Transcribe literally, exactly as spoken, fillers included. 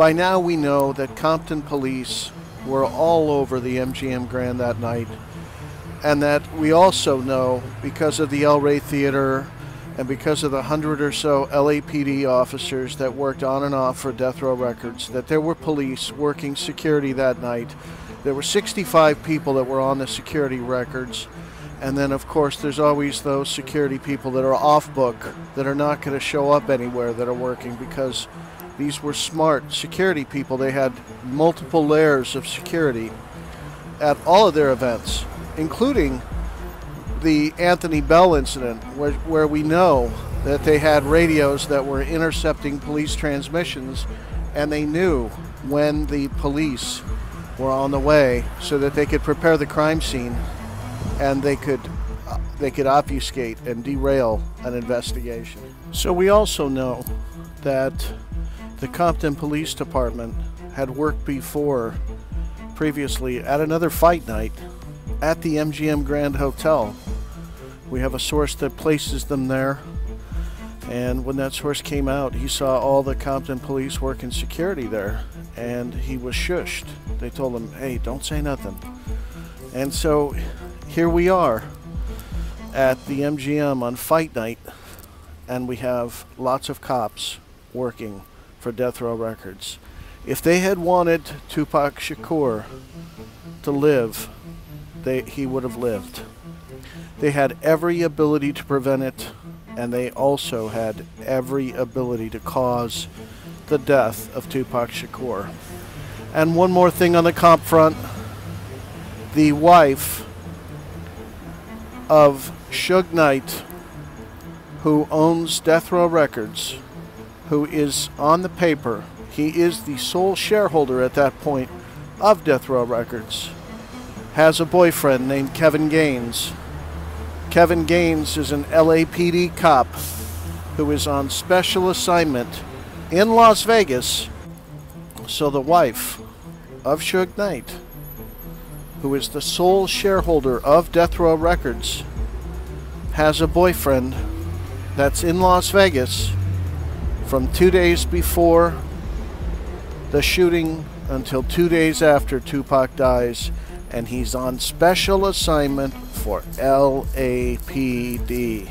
By now we know that Compton Police were all over the M G M Grand that night, and that we also know, because of the El Rey Theater and because of the hundred or so L A P D officers that worked on and off for Death Row Records, that there were police working security that night. There were sixty-five people that were on the security records, and then of course there's always those security people that are off book, that are not going to show up anywhere, that are working, because these were smart security people. They had multiple layers of security at all of their events, including the Anthony Bell incident, where, where we know that they had radios that were intercepting police transmissions, and they knew when the police were on the way so that they could prepare the crime scene and they could they could obfuscate and derail an investigation. So we also know that the Compton Police Department had worked before previously at another fight night at the M G M Grand Hotel. We have a source that places them there, and when that source came out, he saw all the Compton police working security there, and he was shushed. They told him, hey, don't say nothing. And so here we are at the M G M on fight night, and we have lots of cops working for Death Row Records. If they had wanted Tupac Shakur to live, They, he would have lived. They had every ability to prevent it, and they also had every ability to cause the death of Tupac Shakur. And one more thing on the comp front. The wife of Suge Knight, who owns Death Row Records, who is on the paper, he is the sole shareholder at that point of Death Row Records, has a boyfriend named Kevin Gaines. Kevin Gaines is an L A P D cop who is on special assignment in Las Vegas. So the wife of Suge Knight, who is the sole shareholder of Death Row Records, has a boyfriend that's in Las Vegas from two days before the shooting until two days after Tupac dies, and he's on special assignment for L A P D.